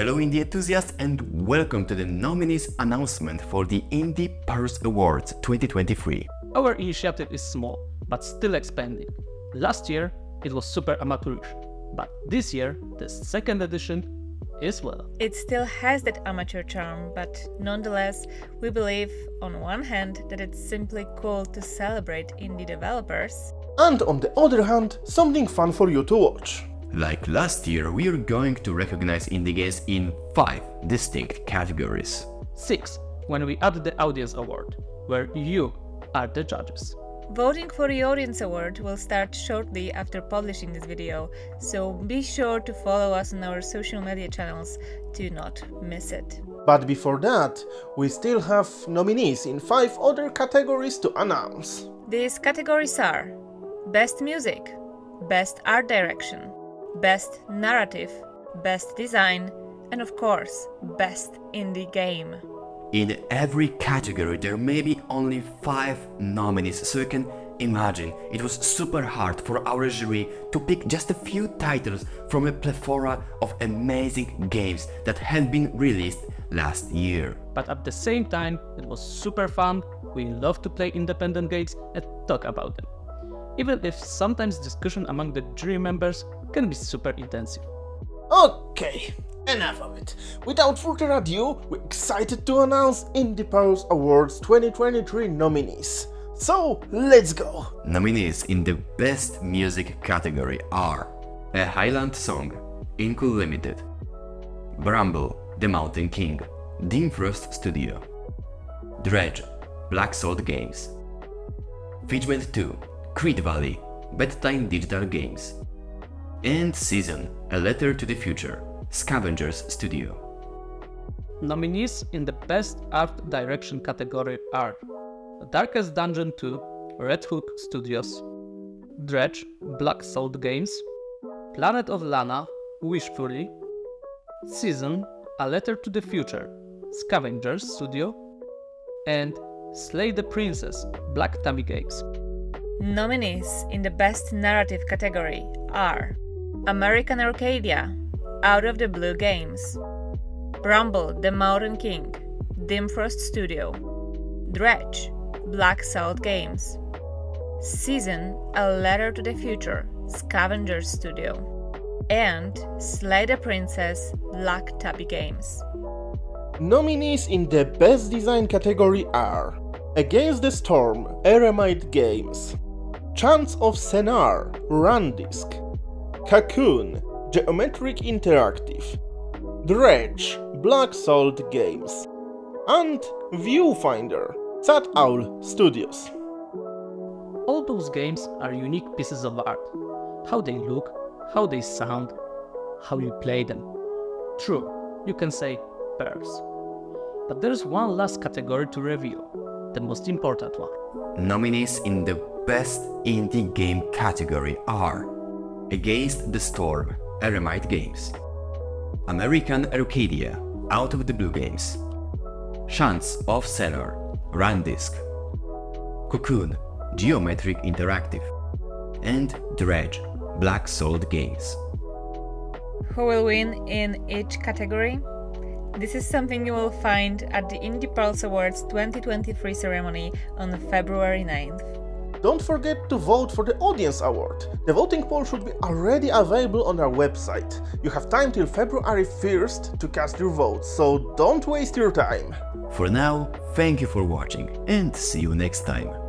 Hello indie enthusiasts and welcome to the nominees announcement for the Indie Pearls Awards 2023. Our initiative is small, but still expanding. Last year it was super amateurish, but this year the second edition as well. It still has that amateur charm, but nonetheless, we believe on one hand that it's simply cool to celebrate indie developers, and on the other hand, something fun for you to watch. Like last year, we're going to recognize indie games in 5 distinct categories. 6. When we add the Audience Award, where you are the judges. Voting for the Audience Award will start shortly after publishing this video, so be sure to follow us on our social media channels to not miss it. But before that, we still have nominees in 5 other categories to announce. These categories are Best Music, Best Art Direction, Best Narrative, Best Design, and of course, Best Indie Game. In every category there may be only 5 nominees, so you can imagine it was super hard for our jury to pick just a few titles from a plethora of amazing games that had been released last year. But at the same time, it was super fun. We love to play independent games and talk about them, even if sometimes discussion among the jury members can be super intensive. Okay, enough of it. Without further ado, we're excited to announce Indie Pearls Awards 2023 nominees. So, let's go! Nominees in the Best Music category are A Highland Song, Inkle Limited, Bramble: The Mountain King, Dim Frost Studio, Dredge, Black Salt Games, Fitchment 2, Creed Valley, Bedtime Digital Games, and Season: A Letter to the Future, Scavengers Studio. Nominees in the Best Art Direction category are Darkest Dungeon 2, Red Hook Studios, Dredge, Black Salt Games, Planet of Lana, Wishfully, Season: A Letter to the Future, Scavengers Studio, and Slay the Princess, Black Tummy Games. Nominees in the Best Narrative category are American Arcadia, Out of the Blue Games, Bramble: The Mountain King, Dim Frost Studio, Dredge, Black Salt Games, Season: A Letter to the Future, Scavengers Studio, and Slay the Princess, Black Tummy Games. Nominees in the Best Design category are Against the Storm, Eremite Games, Chants of Sennaar, Run Disc, Cocoon, Geometric Interactive, Dredge, Black Salt Games, and Viewfinder, Sat Owl Studios. All those games are unique pieces of art. How they look, how they sound, how you play them. True, you can say pearls. But there's one last category to reveal, the most important one. Nominees in the Best Indie Game category are Against the Storm, Eremite Games, American Arcadia, Out of the Blue Games, Chants of Sennaar, Run Disc, Cocoon, Geometric Interactive, and Dredge, Black Sword Games. Who will win in each category? This is something you will find at the Indie Pearls Awards 2023 ceremony on February 9th. Don't forget to vote for the Audience Award. The voting poll should be already available on our website. You have time till February 1st to cast your vote, so don't waste your time. For now, thank you for watching and see you next time.